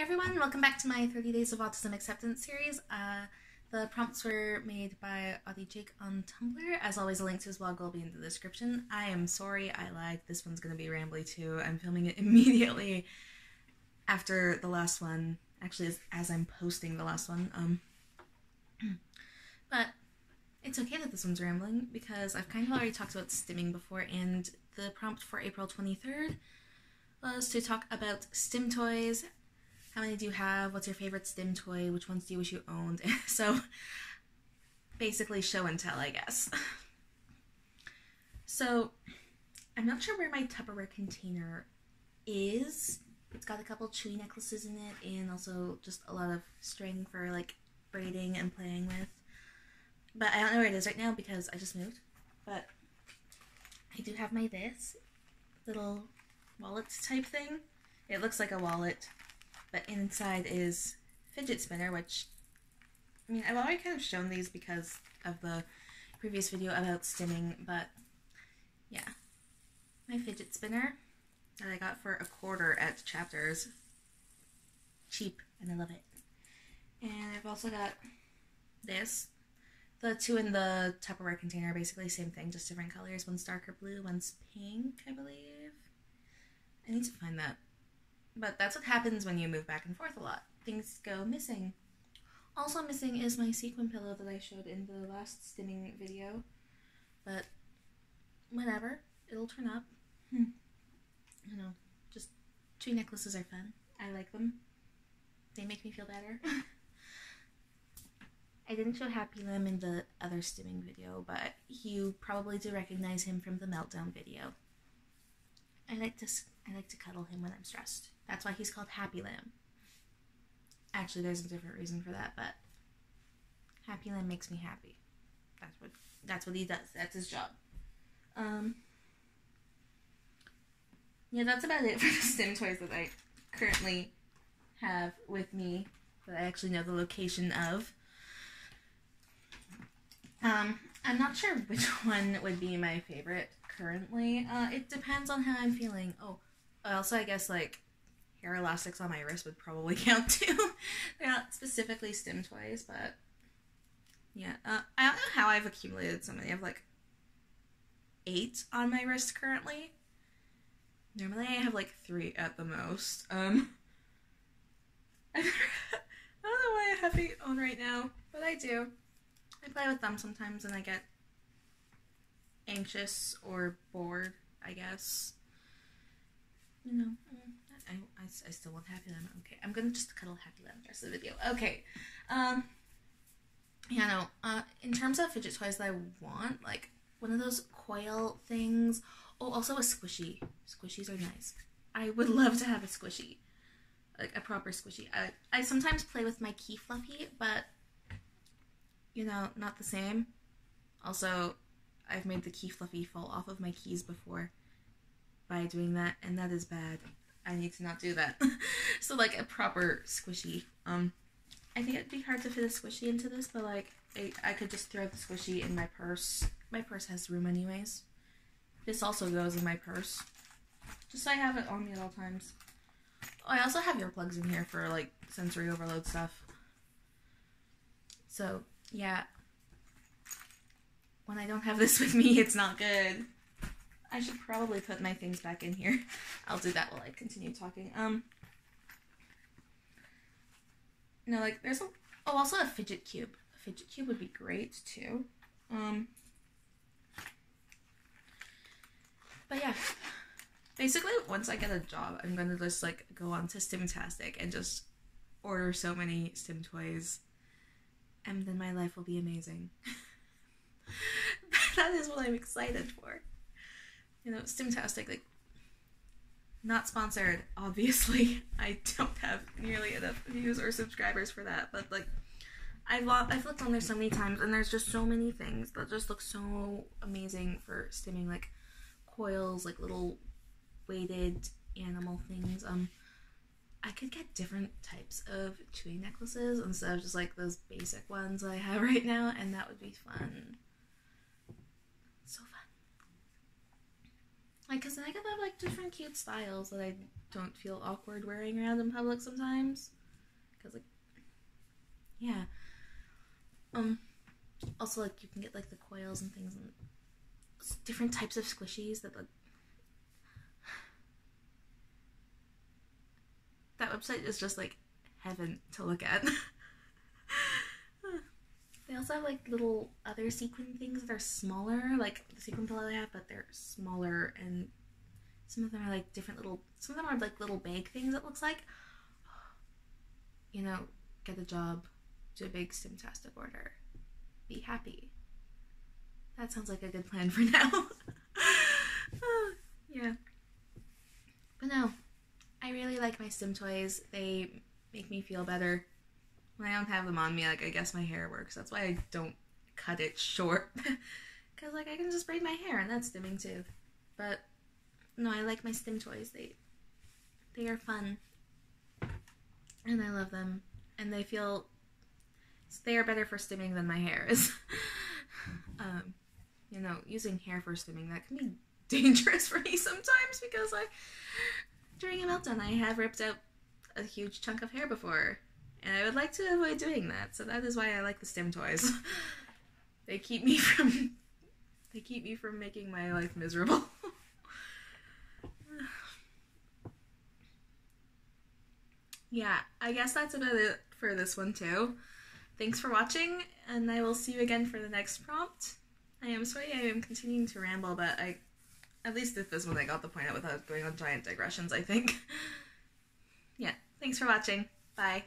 Hey everyone, welcome back to my 30 Days of Autism Acceptance series. The prompts were made by Autie-Jake on Tumblr. As always, a link to his blog will be in the description. I am sorry, I lied. This one's gonna be rambly too. I'm filming it immediately after the last one. Actually, as I'm posting the last one. But it's okay that this one's rambling because I've kind of already talked about stimming before, and the prompt for April 23rd was to talk about stim toys. How many do you have? What's your favorite stim toy? Which ones do you wish you owned? So basically show and tell, I guess. So I'm not sure where my Tupperware container is. It's got a couple chewy necklaces in it and also just a lot of string for like braiding and playing with. But I don't know where it is right now because I just moved. But I do have my this little wallet type thing. It looks like a wallet. But inside is fidget spinner, which, I mean, I've already kind of shown these because of the previous video about stimming, but yeah. My fidget spinner that I got for $1 at Chapters. Cheap, and I love it. And I've also got this. The two in the Tupperware container are basically the same thing, just different colors. One's darker blue, one's pink, I believe. I need to find that. But that's what happens when you move back and forth a lot. Things go missing. Also missing is my sequin pillow that I showed in the last stimming video. But whatever. It'll turn up. I know. Just two necklaces are fun. I like them. They make me feel better. I didn't show Happy Lim in the other stimming video, but you probably do recognize him from the meltdown video. I like to cuddle him when I'm stressed. That's why he's called Happy Lamb. Actually, there's a different reason for that, but Happy Lamb makes me happy. That's what he does. That's his job. Yeah, that's about it for the stim toys that I currently have with me that I actually know the location of. I'm not sure which one would be my favorite currently. It depends on how I'm feeling. Oh, also I guess like hair elastics on my wrist would probably count too. They're not specifically stim toys, but yeah. I don't know how I've accumulated so many. I have like 8 on my wrist currently. Normally I have like 3 at the most. I don't know why I have 8 on right now, but I do. I play with them sometimes and I get anxious or bored, I guess. You know, I still want Happy Lemon. Okay, I'm gonna just cuddle Happy Lemon the rest of the video. Okay. Yeah, no. In terms of fidget toys that I want, like one of those coil things. Oh, also a squishy. Squishies are nice. I would love to have a squishy, like a proper squishy. I sometimes play with my key fluffy, but you know, not the same. Also, I've made the key fluffy fall off of my keys before by doing that, and that is bad. I need to not do that. So like a proper squishy. I think it'd be hard to fit a squishy into this, but like I could just throw the squishy in my purse. My purse has room anyways. This also goes in my purse. Just so I have it on me at all times. Oh, I also have earplugs in here for like sensory overload stuff. So yeah. When I don't have this with me, it's not good. I should probably put my things back in here. I'll do that while I continue talking. No, like, there's a... Oh, also a fidget cube. A fidget cube would be great, too. But yeah. Basically, once I get a job, I'm gonna just, like, go on to Stimtastic and just order so many stim toys. And then my life will be amazing. That is what I'm excited for. You know, Stimtastic, like, not sponsored, obviously. I don't have nearly enough views or subscribers for that, but, like, I've looked on there so many times, and there's just so many things that just look so amazing for stimming, like, coils, like, little weighted animal things. I could get different types of chewy necklaces instead of just, like, those basic ones that I have right now, and that would be fun. So fun. Like, 'cause then I could have, like, different cute styles that I don't feel awkward wearing around in public sometimes. Because, like, yeah. Also, like, you can get, like, the coils and things and different types of squishies that, like, that website is just, like, heaven to look at. They also have, like, little other sequin things that are smaller, like the sequin pillow they have, but they're smaller, and some of them are, like, different little, some of them are, like, little bag things, it looks like. You know, get a job, do a big Stimtastic order. Be happy. That sounds like a good plan for now. Yeah. But no, I really like my Stim toys. They make me feel better. When I don't have them on me, like, I guess my hair works. That's why I don't cut it short. Because, like, I can just braid my hair, and that's stimming too. But no, I like my Stim toys. They are fun. And I love them. And they feel... they are better for stimming than my hair is. You know, using hair for stimming, that can be dangerous for me sometimes because during a meltdown, I have ripped out a huge chunk of hair before, and I would like to avoid doing that. So that is why I like the Stim toys. They keep me from making my life miserable. Yeah, I guess that's about it for this one too. Thanks for watching, and I will see you again for the next prompt. I am sorry I am continuing to ramble, but at least with this one I got the point out without going on giant digressions, I think. Yeah, thanks for watching. Bye.